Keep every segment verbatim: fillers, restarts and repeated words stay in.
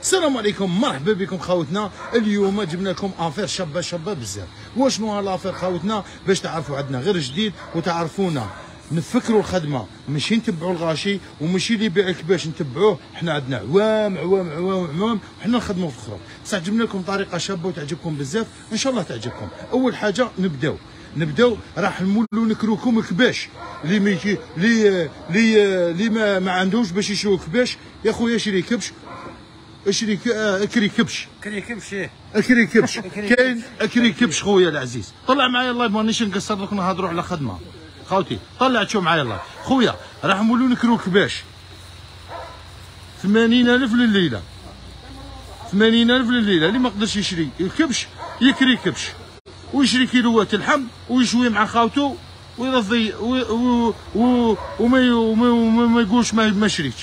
السلام عليكم، مرحبا بكم خاوتنا. اليوم جبنا لكم افير شابه شابه بزاف. واشنو هالافير خاوتنا؟ باش تعرفوا عندنا غير جديد وتعرفونا نفكروا الخدمه، ماشي نتبعوا الغاشي وماشي اللي يبيع الكباش نتبعوه. حنا عندنا عوام عوام عوام عوام حنا نخدموا في الخروج. بصح جبنا لكم طريقه شابه وتعجبكم بزاف، ان شاء الله تعجبكم. اول حاجه نبداو نبداو راح نولوا نكروكم الكباش. اللي ما اللي اللي ما, ما عندوش باش يشرو كباش، يا خويا شري كبش، اشري اكري كبش اكري كبش اكري كبش كاين اكري كبش. خويا العزيز طلع معايا اللايف، مانيش نقصر لك، نهضروا على خدمه خاوتي. طلع تشوف معايا اللايف. خويا راح نولوا نكرو كباش ثمانين ألف لليله، ثمانين ألف لليله. اللي ما قدرش يشري الكبش يكري كبش ويشري كيلوات اللحم ويشوي مع خاوتو ويرضي وما يقولش ما شريتش.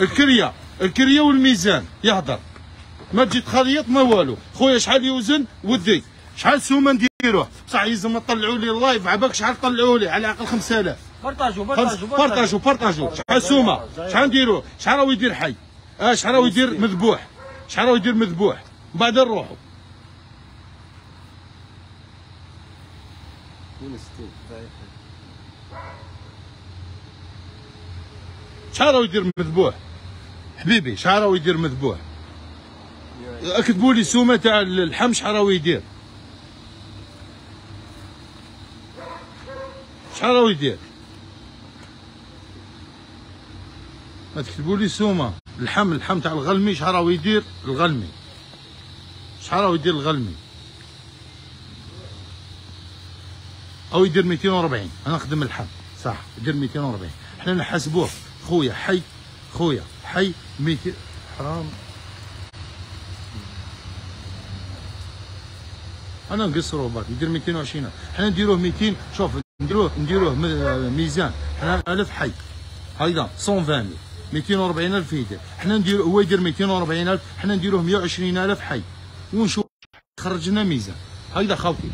الكريه الكريه والميزان يهضر، ما تجي تخليط ما والو. خويا شحال يوزن ودي؟ شحال سومه نديروه؟ بصح يلزم تطلعوا لي اللايف، عباك شحال طلعوا لي على الاقل خمسة آلاف. بارطاجو بارطاجو بارطاجو بارطاجو. شحال سومه؟ شحال نديروه؟ شحال راهو يدير حي؟ اه شحال راهو يدير مذبوح؟ شحال راهو يدير مذبوح؟ من بعد نروحوا شحال راهو يدير مذبوح حبيبي؟ شحال راهو يدير مذبوح؟ اكتبوا لي السومه تاع اللحم شحال راهو يدير؟ شحال راهو يدير؟ ما تكتبوا لي السومه. اللحم اللحم تاع الغلمي شحال راهو يدير؟ الغلمي شحال راهو يدير؟ الغلمي او يدير مئتين وأربعين. انا نخدم اللحم صح، يدير مئتين وأربعين. حنا نحسبوه خويا حي، خويا حي ميتين حرام. انا نقصرو برك ندير مئتين وعشرين. حنا نديروه مئتين. شوف نديروه نديروه ميزان حنا ألف حي، هايدا مئتين وعشرين. مئتين وأربعين ألف يدير. حنا ندير هو يدير مئتين وأربعين ألف، حنا نديروه مئة وعشرين ألف حي ونشوف خرجنا ميزان. هايدا خاوتي.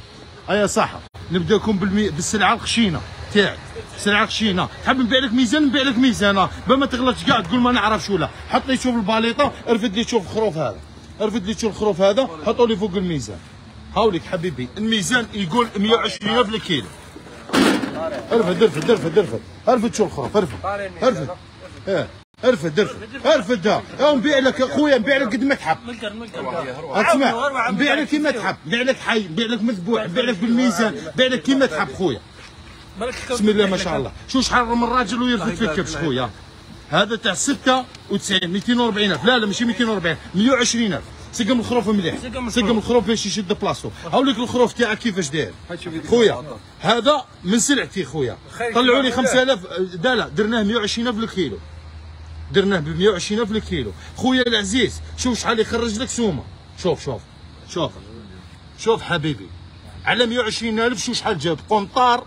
ايا صح نبداكم بالمي... بالسلعه الخشينه تاعي. سلعه خشينه. تحب نبيع لك ميزان؟ نبيع لك ميزان با ما تغلطش كاع تقول ما نعرفش ولا. حط لي شوف الباليطه، ارفد لي شوف الخروف هذا، ارفد لي شوف الخروف هذا، حطوا لي فوق الميزان. هاوليك حبيبي الميزان يقول مئة وعشرين ألف للكيلو. ارفد ارفد ارفد ارفد ارفد شوف الخروف، ارفد ارفد اه ارفد ارفد ارفدها. اه نبيع لك خويا، نبيع لك قد ما تحب. اسمع نبيع لك كيما تحب، نبيع لك حي، نبيع لك مذبوح، نبيع لك بالميزان، نبيع لك كيما تحب خويا. بسم الله ما شاء الله. شو شحال من راجل ويرفد في الكبش خويا؟ هذا تاع ستة وتسعين. مئتين وأربعين ألف. لا لا ماشي مئتين وأربعين، مئة وعشرين ألف. سقم الخروف مليح، سقم الخروف باش يشد بلاصتو. هاوليك الخروف تاعك كيفاش داير خويا. هذا من سلعتي خويا. طلعوا لي خمسة آلاف. لا لا درناه مئة وعشرين ألف للكيلو، درناه ب مئة وعشرين ألف للكيلو. خويا العزيز شوف شحال يخرج لك سومه. شوف شوف شوف شوف حبيبي على مئة وعشرين ألف شو شحال جاب؟ قنطار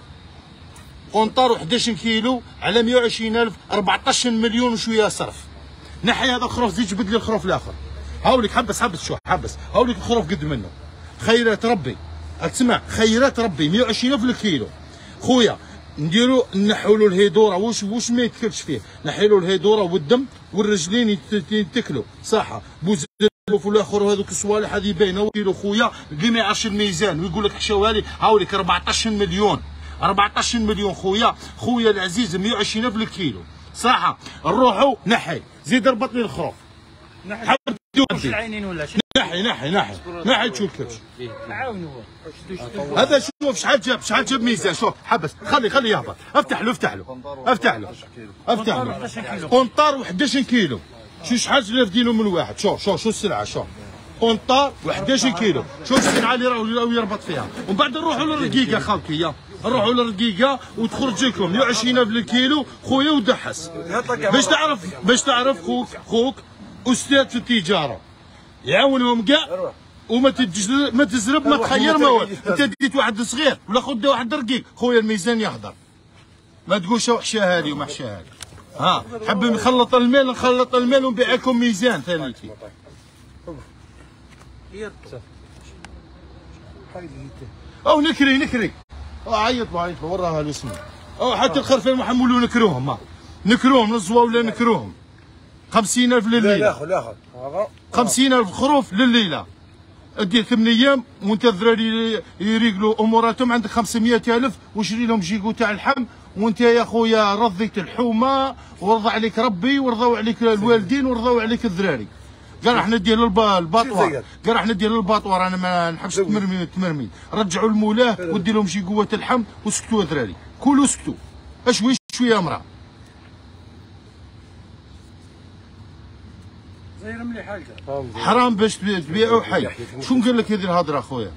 قنطار إحدى عشر كيلو على مئة وعشرين ألف، أربعطاش مليون وشويه صرف. نحي هذا الخروف، زيد جبد لي الخروف الاخر. هاوليك حبس حبس شو حبس. هاوليك الخروف قد منه. خيرات ربي اسمع، خيرات ربي مئة وعشرين ألف الكيلو خويا. نديرو نحيو له الهيدوره، واش واش ما يتكلش فيه. نحيو له الهيدوره والدم والرجلين يتكلوا صح. بوز في الاخر وهذوك الصوالح هذه باينه كيلو خويا. اللي ما يعرفش الميزان ويقول لك حشاوها لي، هاوليك أربعطاش مليون، أربعطاش مليون خويا. خويا العزيز مئة وعشرين ألف الكيلو صح. نروحوا نحي، زيد ربط لي الخروف. نحي نحي نحي نحي نحي تشوف الكبش. هذا شوف شحال جاب، شحال جاب ميزان. شوف حبس، خلي خلي يهبط. افتح له افتح له افتح له افتح له. قنطار وحداش كيلو. شوف شحال لافدينو من واحد. شوف شوف شوف السلعه. شوف قنطار وحداش كيلو. شوف السلعه اللي راهو يربط فيها. ومن بعد نروحوا للرقيقه خاوتي. نروحوا للرقيقه وتخرج لكم مئة وعشرين ألف للكيلو خويا. ودحس باش تعرف باش تعرف خوك خوك استاذ في التجاره يعاونهم كاع وما تتجل... ما تزرب ما تخير ما والو. انت ديت واحد صغير ولا خد واحد رقيق، خويا الميزان يهضر، ما تقولش وحشاها لي وما حشاها لي. ها حب نخلط المال نخلط المال ونبيع لكم ميزان ثاني. او نكري نكري او عيط عيط وراها الاسم او حتى الخرفان محمولو نكروهم نكروهم نزوا ولا نكروهم خمسين ألف للليله. لا لا لا خمسين ألف خروف للليله دير ثمن ايام وانت الذراري يريقلوا اموراتهم. عندك خمسمائة ألف وشري لهم جيكو تاع اللحم وانت يا خويا رضيت الحومه ورضى عليك ربي ورضاو عليك الوالدين ورضاو عليك الذراري. كاع راح ندير الباطوار كاع راح ندير الباطوار انا ما نحبش التمرميد التمرميد. رجعوا لمولاه ودير لهم شي قوه اللحم وسكتوا الذراري كلوا سكتوا اشوي شويه امراه زايره مليحه حرام باش تبيعوا حي. شنو قال لك هذه الهضره اخويا؟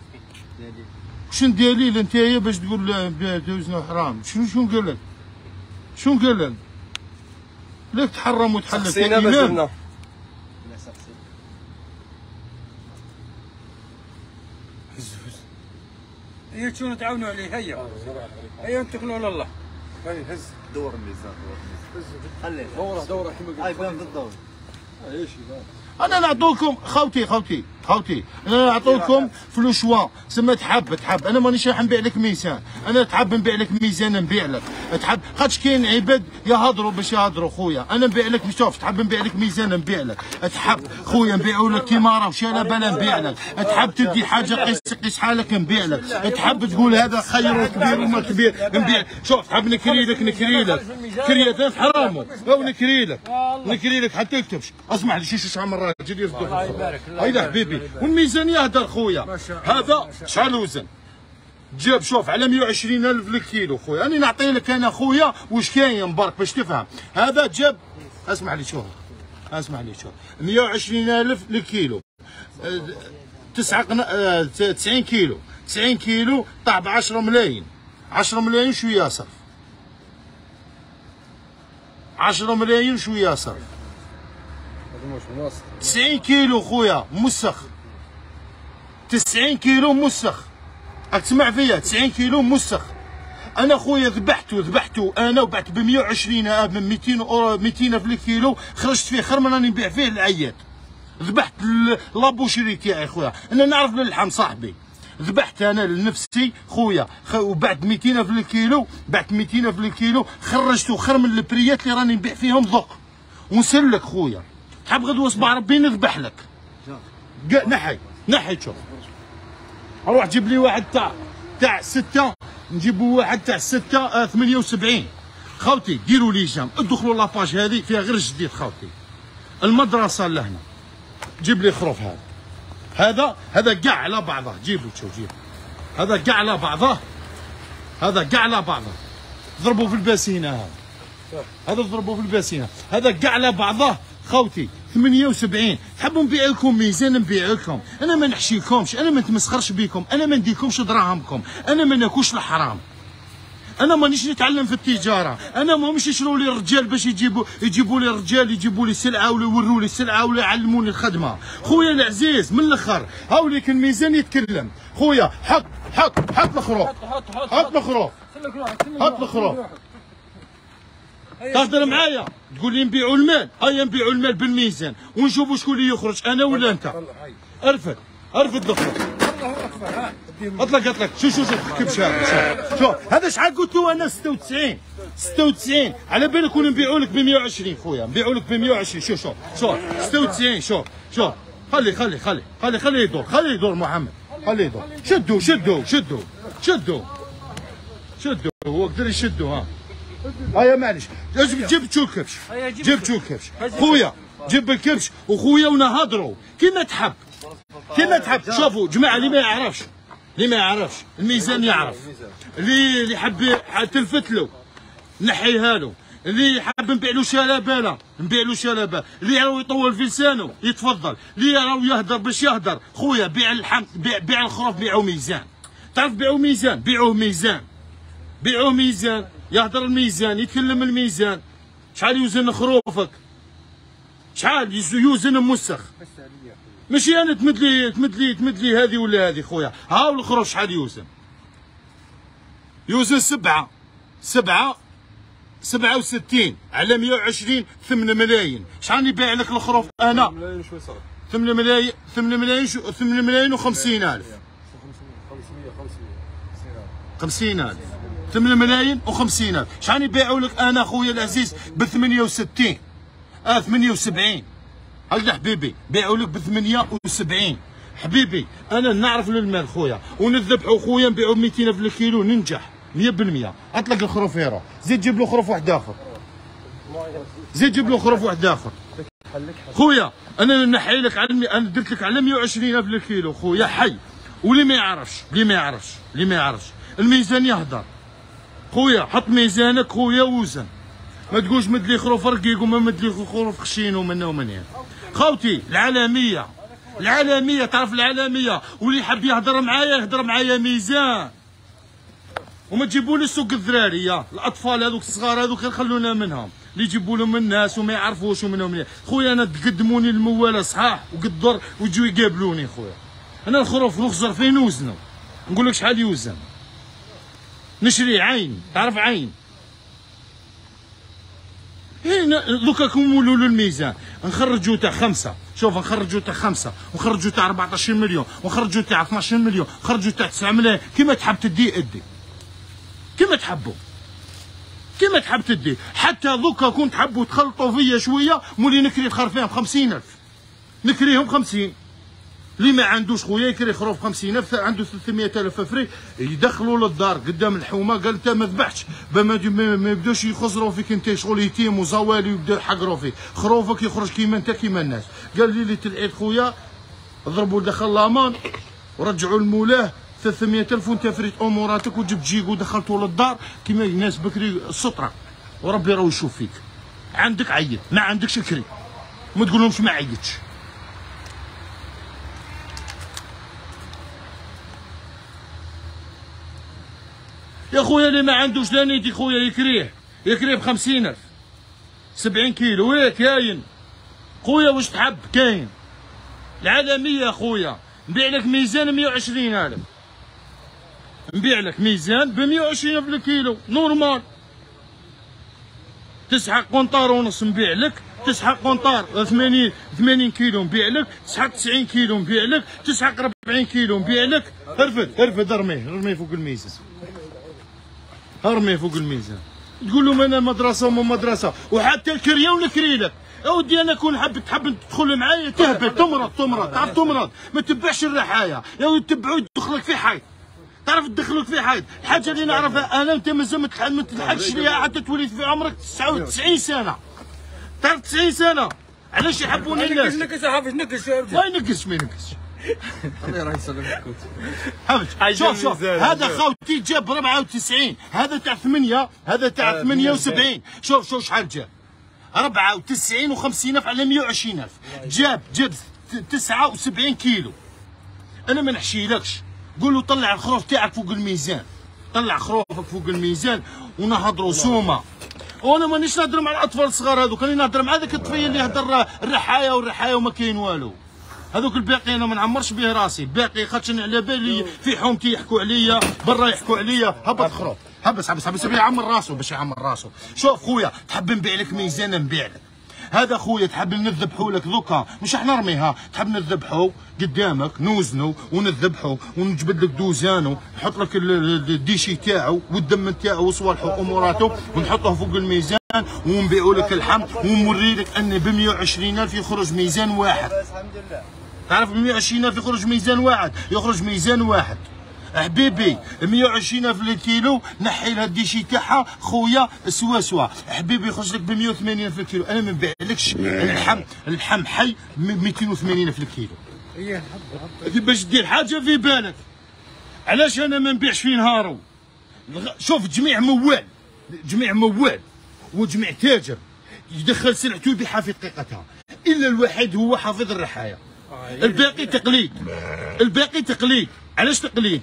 شنو دليل انتيا باش تقول دوزنا حرام؟ شنو شنو قال لك؟ شنو قال لك؟ لك تحرم وتحلل تاني هي تشونوا تعاونوا عليه. هيا هيا نتكلوا على الله. هيا هز دور الميزان دور خليه دوره دوره كيما قلت لك بالضبط. انا نعطوكم خوتي خوتي خوتي انا نعطوكم فلو شوا سما تحب تحب. انا مانيش راح نبيع لك ميزان، انا تحب نبيع لك ميزان نبيع لك تحب خاطش كاين عباد يهضروا باش يهضروا. خويا انا نبيع لك شوف تحب نبيع لك ميزان نبيع لك تحب خويا نبيعوا لك كي ما راهوش انا بالا نبيع لك تحب تدي حاجه قيس قيس حالك نبيع لك تحب تقول هذا خير وكبير وما كبير نبيع. شوف تحب نكري لك نكري لك كريات حرام او نكري لك نكري لك حتى يكتبش. اسمح لي شي شحال من راجل يرفضوا هيدا حبيبي والميزان يهدر خويا. هذا شحال وزن جاب شوف على مائة وعشرين ألف للكيلو خويا. راني نعطي لك انا خويا واش كاين برك باش تفهم. هذا جاب اسمح لي شوف اسمح لي شوف مائة وعشرين ألف للكيلو تسعة قنا... تسعين كيلو تسعين كيلو طاح ب عشرة ملايين عشرة ملايين شويه صرف عشرة ملايين شويه صرف تسعين كيلو خويا مسخ تسعين كيلو مسخ. راك تسمع فيا تسعين كيلو مسخ. انا خويا ذبحته ذبحته انا وبعت ب مائة وعشرين من مئتين أورو مئتين في الكيلو خرجت فيه خير من راني نبيع فيه للعياد. ذبحت لابوشيري تاعي خويا انا نعرف اللحم صاحبي ذبحت انا لنفسي خويا وبعت مئتين ألف الكيلو بعت مئتين ألف الكيلو خرجته خير من البريات اللي راني نبيع فيهم ذوق ونسلك خويا. حاب غدوه صباح ربي نذبح لك نحي نحي. شوف اروح جيب لي واحد تاع تاع سته نجيبوا واحد تاع سته ثمانية وسبعين. خوتي ديروا لي جام ادخلوا لاباج هذه فيها غير جديد خوتي المدرسه لهنا. جيب لي خروف هذا هذا هذا كاع على بعضه جيبوا تشوف جيبوا هذا كاع على بعضه هذا كاع على بعضه ضربوا في الباسينه هذا هذا ضربوا في الباسينه هذا كاع على بعضه خوتي ثمانية وسبعين. تحبوا نبيع لكم ميزان نبيع لكم. انا ما نحشيكمش انا ما نتمسخرش بكم انا ما نديكمش دراهمكم انا ما ناكلش الحرام انا مانيش نتعلم في التجاره. انا ماهمش يشروا لي الرجال باش يجيبوا يجيبوا لي الرجال يجيبوا لي سلعه ولا يوروا لي السلعه ولا يعلموني الخدمه. خويا العزيز من الاخر هاوليك الميزان يتكلم خويا. حط حط حط الخروف حط الخروف حط الخروف تهضر معايا تقول لي نبيعوا المال. هيا نبيعوا المال بالميزان ونشوفوا شكون اللي يخرج انا ولا انت. ارفد ارفد الخروف الله اكبر اطلق اطلق شوف شوف شوف كيف شاف شوف هذا شحال قلت له انا ستة وتسعين ستة وتسعين على بالك كون نبيعوا لك ب مائة وعشرين خويا نبيعوا لك ب مائة وعشرين. شوف شوف شوف ستة وتسعين شوف شوف خلي خلي خلي خلي خليه يدور خليه يدور محمد خليه يدور شدوا شدوا شدوا شدوا شدوا هو قدر يشدوا ها. هيا معليش جبت شو الكبش جبت شو الكبش خويا جيب الكبش وخويا ونهضروا كيما تحب كيما تحب. شوفوا جماعه اللي ما يعرفش اللي ما يعرفش الميزان يعرف اللي اللي حب تلفت له نحيها له اللي حاب نبيع له شلباله نبيع له شلباله اللي راهو يطول في لسانه يتفضل اللي راهو يهضر باش يهضر. خويا بيع اللحم بيع, بيع الخروف بيعوا ميزان تعرف بيعوا ميزان بيعوه ميزان بيعوه ميزان يهضر الميزان يتكلم الميزان. شحال يوزن خروفك شحال يوزن موسخ ماشي انا يعني تمد لي تمد لي تمد لي هذه ولا هذه خويا. ها الاخر شحال يوزن؟ يوزن سبعه سبعه سبعه وستين على مئة وعشرين ثمانية ملايين. شحال نبيع لك الخروف انا؟ ثمانية ملايين شوي صار. ثمانية ملايين ثمانية ملايين ثمانية ملايين وخمسين ألف خمسين ألف ثمانية ملايين وخمسين ألف. شحال نبيعوا لك انا خويا العزيز ب ثمانية وستين اه ثمانية وسبعين هكذا حبيبي. بيعوا لك ب ثمانية وسبعين حبيبي. انا نعرف للمال خويا ونذبحوا خويا نبيعوا ب مئتين ألف الكيلو ننجح مئة بالمئة. اطلق الخروف يرى زيد جيب له خروف واحد اخر زيد جيب له خروف واحد اخر خويا. انا نحي لك على انا درت لك على مئة وعشرين ألف الكيلو خويا حي. واللي ما يعرفش اللي ما يعرفش اللي ما يعرفش الميزان يهضر خويا. حط ميزانك خويا وزن ما تقولش مدلي خروف رقيق وما مدلي خروف خشين ومن ومن هنا خوتي. العالميه العالميه تعرف العالميه. واللي حب يهضر معايا يهضر معايا ميزان وما تجيبوليش سوق الذراري يا الاطفال هذوك الصغار هذوك خلونا منهم اللي يجيبوا لهم الناس وما يعرفوش ومنهم منين خويا. انا تقدموني المواله صحاح وقدر ويجوا يقابلوني خويا. انا الخروف نخزر فين نوزنه نقول لك شحال يوزن نشري عين تعرف عين دوكا. كمولوا له الميزان نخرجوا تاع خمسه شوف نخرجوا تاع خمسه ونخرجوا تاع أربعة عشر مليون ونخرجوا تاع اثني عشر مليون نخرجوا تاع تسعة ملايين كيما تحب تدي ادي كيما تحبوا كيما تحب تدي. حتى دوكا كون تحبوا تخلطوا فيا شويه مولي نكري خرفان ب خمسين ألف نكريهم خمسين. اللي ما عندوش خويا يكري خروف خمسين ألف عنده ثلاثمئة ألف فري يدخلوا للدار قدام الحومه قال انت ما ذبحتش ما يبداوش يخسروا فيك انت شغل يتيم وزوالي ويبداو يحقروا فيك خروفك يخرج كيما انت كيما الناس. قال لي ليله العيد خويا ضربوا دخل لامان ورجعوا لمولاه ثلاثمئة ألف وانت فريت اموراتك وجبت جيك ودخلته للدار كيما الناس بكري السطره وربي راه يشوف فيك. عندك عيط ما عندكش كري ما تقولهمش ما عيطش. يا خويا اللي ما عندوش لا نيتي خويا يكريه يكريه ب خمسين ألف سبعين كيلو ويه كاين خويا واش تحب كاين. العالميه يا خويا نبيع لك ميزان مئة وعشرين ألف نبيع لك ميزان ب مئة وعشرين ألف الكيلو نورمال. تسعة قنطار ونص نبيع لك تسعة قنطار ثمانين ثمانين كيلو نبيع لك تسعة تسعين كيلو نبيع لك تسعة أربعين كيلو نبيع لك. ارفد ارفد ارميه ارميه فوق الميزان ارمي فوق الميزان. تقول لهم انا مدرسه وما مدرسه وحتى الكريه ونكري لك. اودي انا كون حب تحب تدخل معايا تهبط تمرض تمرض تعرف تمرض ما تتبعش الرحايا يا ودي تتبعوا يدخلك في حيط تعرف تدخلك في حيط. الحاجه اللي نعرفها انا انت مازال ما تلحقش ليها حتى تولي في عمرك تسعة وتسعين سنة تعرف تسعين سنة. علاش يحبوني الناس؟ نكس حافظ نكس ما ينكسش ما ينكسش الله يراه يسلمك خوتي. شوف شوف هذا خوتي جاب أربعة وتسعين هذا تاع ثمانية هذا تاع ثمانية وسبعين. شوف شوف شحال جاب أربعة وتسعين وخمسين ألف على مئة وعشرين ألف جاب جاب تسعة وسبعين كيلو. انا ما نحشيلكش قول له طلع الخروف تاعك فوق الميزان طلع خروفك فوق الميزان ونهضروا سومه. وانا مانيش نهضر مع الاطفال الصغار هذوك انا نهضر مع ذاك الطفل اللي يهضر الرحايا والرحايا وما كاين والو. هذوك الباقي انا ما نعمرش به راسي الباقي خاطش على بالي في حومتي يحكوا عليا برا يحكوا عليا هبط خروف هبس هبس هبس يعمر راسه باش يعمر راسه. شوف خويا تحب نبيع لك ميزان نبيع لك هذا خويا تحب نذبحوا لك دوكا مش احنا نرميها تحب نذبحوا قدامك نوزنوا ونذبحوا ونجبد لك دوزانو نحط لك الديشي تاعو والدم تاعو وصوالحو اموراتو ونحطوه فوق الميزان ونبيعوا لك اللحم ونوري لك ان ب مئة وعشرين ألف يخرج ميزان واحد تعرف مئة وعشرين ألف يخرج ميزان واحد يخرج ميزان واحد حبيبي. مئة وعشرين ألف الكيلو نحي لها الديشي تاعها خويا سوا سوا حبيبي يخرج لك ب مئة وثمانين ألف الكيلو. انا ما نبيعلكش اللحم اللحم حي مئتين وثمانين ألف الكيلو باش دير حاجه في بالك. علاش انا ما نبيعش في نهارو؟ شوف جميع موال جميع موال وجميع تاجر يدخل سلعته يبيعها في دقيقتها الا الواحد هو حافظ الرحايا الباقي تقليد الباقي تقليد. علاش تقليد؟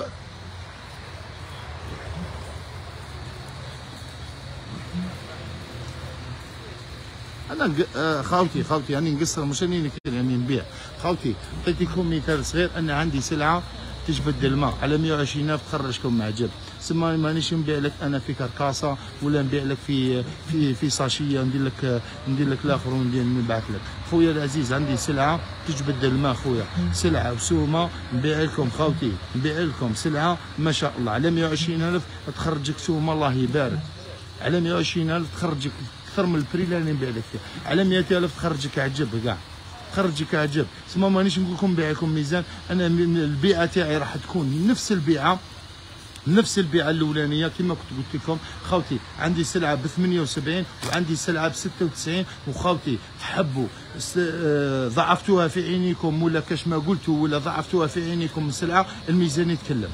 انا خاوتي خاوتي يعني نقصر مش راني نكري يعني نبيع خاوتي، عطيتكم مثال صغير، انا عندي سلعه تجبد الماء على مئة وعشرين ألف تخرجكم مع جب، سما مانيش نبيع لك انا في كركاسه ولا نبيع لك في في في ساشيه ندير لك ندير لك الاخر وندير نبعث لك، خويا العزيز عندي سلعه تجبد الماء خويا، سلعه وسومه نبيع لكم خاوتي، نبيع لكم سلعه ما شاء الله على مئة وعشرين ألف تخرجك سومه الله يبارك، على مئة وعشرين ألف تخرجك اكثر من البري اللي انا نبيع لك فيه، على مئة ألف تخرجك عجب كاع، تخرجك عجب، سما مانيش نقول لكم نبيع لكم ميزان، انا البيعه تاعي راح تكون نفس البيعه نفس البيعه الاولانيه كما كنت قلت لكم خاوتي، عندي سلعه ب ثمانية وسبعين وعندي سلعه ب ستة وتسعين، وخاوتي تحبوا ضعفتوها في عينيكم ولا كاش ما قلتوا ولا ضعفتوها في عينيكم السلعه، الميزان يتكلم،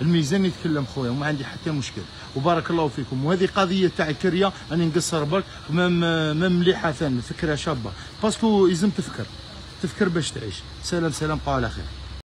الميزان يتكلم خويا وما عندي حتى مشكل، وبارك الله فيكم، وهذه قضيه تاع الكريه راني نقصر برك، ما مليحه ثاني فكره شابه باسكو لازم تفكر، تفكر باش تعيش، سلام سلام بقى على خير.